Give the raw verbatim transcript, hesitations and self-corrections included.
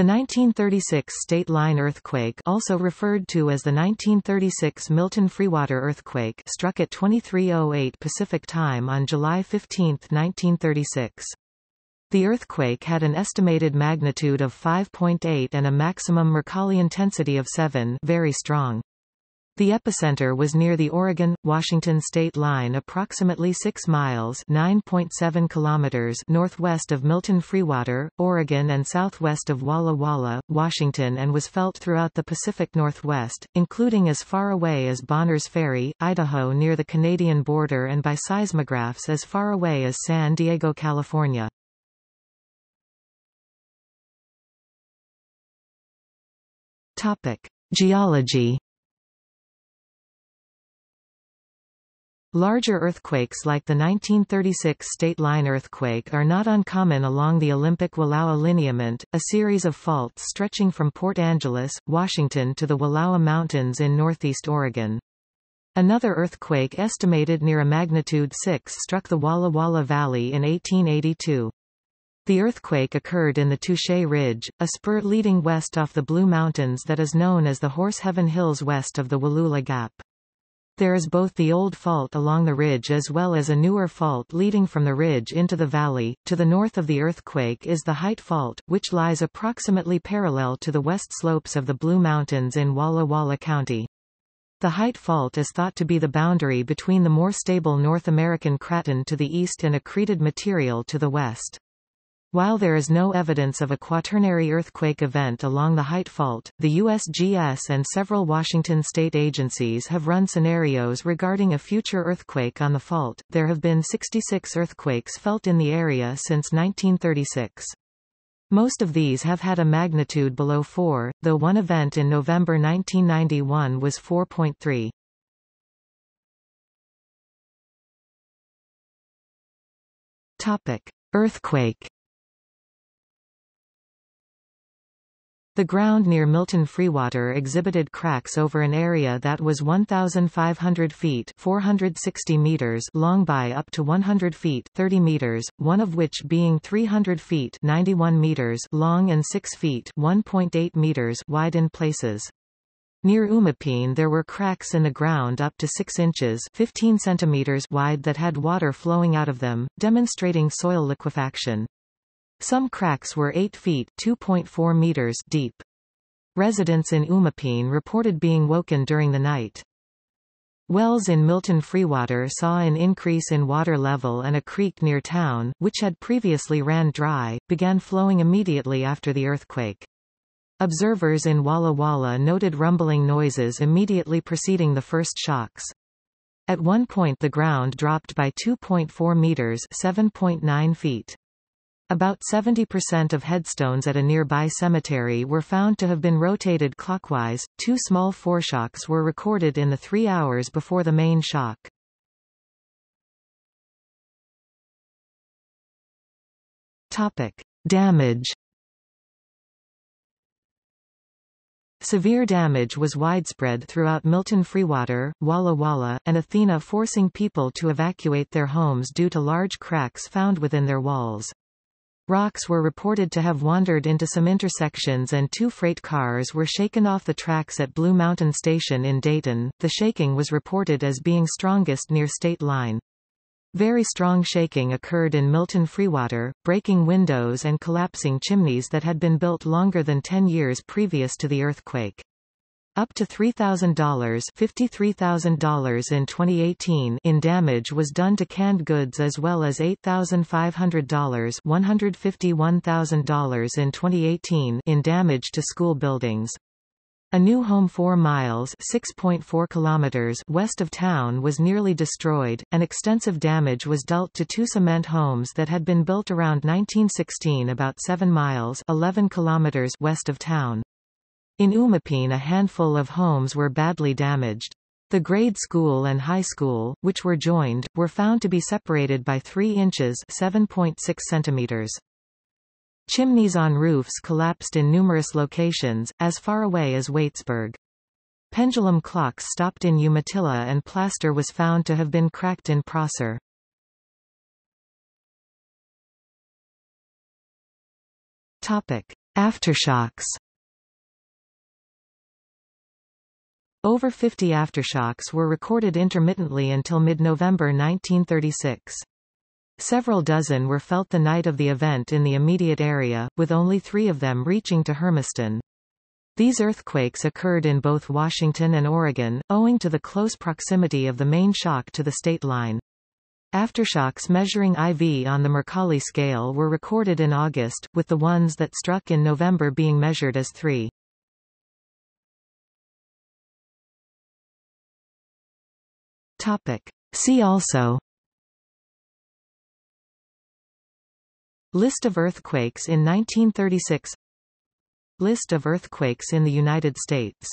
The nineteen thirty-six State Line earthquake, also referred to as the nineteen thirty-six Milton-Freewater earthquake, struck at twenty-three oh eight Pacific time on July fifteenth, nineteen thirty-six. The earthquake had an estimated magnitude of five point eight and a maximum Mercalli intensity of seven, very strong. The epicenter was near the Oregon-Washington state line, approximately six miles (nine point seven kilometers) northwest of Milton-Freewater, Oregon, and southwest of Walla Walla, Washington, and was felt throughout the Pacific Northwest, including as far away as Bonner's Ferry, Idaho, near the Canadian border, and by seismographs as far away as San Diego, California. Topic: Geology. Larger earthquakes like the nineteen thirty-six State Line earthquake are not uncommon along the Olympic Wallowa Lineament, a series of faults stretching from Port Angeles, Washington to the Wallowa Mountains in northeast Oregon. Another earthquake estimated near a magnitude six struck the Walla Walla Valley in eighteen eighty-two. The earthquake occurred in the Touche Ridge, a spur leading west off the Blue Mountains that is known as the Horse Heaven Hills west of the Wallula Gap. There is both the old fault along the ridge as well as a newer fault leading from the ridge into the valley. To the north of the earthquake is the Height Fault, which lies approximately parallel to the west slopes of the Blue Mountains in Walla Walla County. The Height Fault is thought to be the boundary between the more stable North American craton to the east and accreted material to the west. While there is no evidence of a quaternary earthquake event along the Height Fault, the U S G S and several Washington state agencies have run scenarios regarding a future earthquake on the fault. There have been sixty-six earthquakes felt in the area since nineteen thirty-six. Most of these have had a magnitude below four, though one event in November nineteen ninety-one was four point three. Topic: Earthquake. The ground near Milton-Freewater exhibited cracks over an area that was one thousand five hundred feet (four hundred sixty meters) long by up to one hundred feet (thirty meters), one of which being three hundred feet (ninety-one meters) long and six feet (one point eight meters) wide in places. Near Umapine there were cracks in the ground up to six inches (fifteen centimeters) wide that had water flowing out of them, demonstrating soil liquefaction. Some cracks were eight feet (two point four meters) deep. Residents in Umapine reported being woken during the night. Wells in Milton-Freewater saw an increase in water level, and a creek near town, which had previously ran dry, began flowing immediately after the earthquake. Observers in Walla Walla noted rumbling noises immediately preceding the first shocks. At one point the ground dropped by two point four meters (seven point nine feet). About seventy percent of headstones at a nearby cemetery were found to have been rotated clockwise. Two small foreshocks were recorded in the three hours before the main shock. Topic: Damage. Severe damage was widespread throughout Milton-Freewater, Walla Walla, and Athena, forcing people to evacuate their homes due to large cracks found within their walls. Rocks were reported to have wandered into some intersections, and two freight cars were shaken off the tracks at Blue Mountain Station in Dayton. The shaking was reported as being strongest near State Line. Very strong shaking occurred in Milton-Freewater, breaking windows and collapsing chimneys that had been built longer than ten years previous to the earthquake. Up to three thousand dollars (fifty-three thousand dollars in twenty eighteen) in damage was done to canned goods, as well as eight thousand five hundred dollars (one hundred fifty-one thousand dollars in twenty eighteen) in damage to school buildings. A new home four miles (six point four kilometers) west of town was nearly destroyed, and extensive damage was dealt to two cement homes that had been built around nineteen sixteen about seven miles (eleven kilometers) west of town. In Umapine a handful of homes were badly damaged. The grade school and high school, which were joined, were found to be separated by three inches (seven point six centimeters). Chimneys on roofs collapsed in numerous locations, as far away as Waitsburg. Pendulum clocks stopped in Umatilla, and plaster was found to have been cracked in Prosser. Topic: Aftershocks. Over fifty aftershocks were recorded intermittently until mid-November nineteen thirty-six. Several dozen were felt the night of the event in the immediate area, with only three of them reaching to Hermiston. These earthquakes occurred in both Washington and Oregon, owing to the close proximity of the main shock to the state line. Aftershocks measuring four on the Mercalli scale were recorded in August, with the ones that struck in November being measured as three. See also: List of earthquakes in nineteen thirty-six, List of earthquakes in the United States.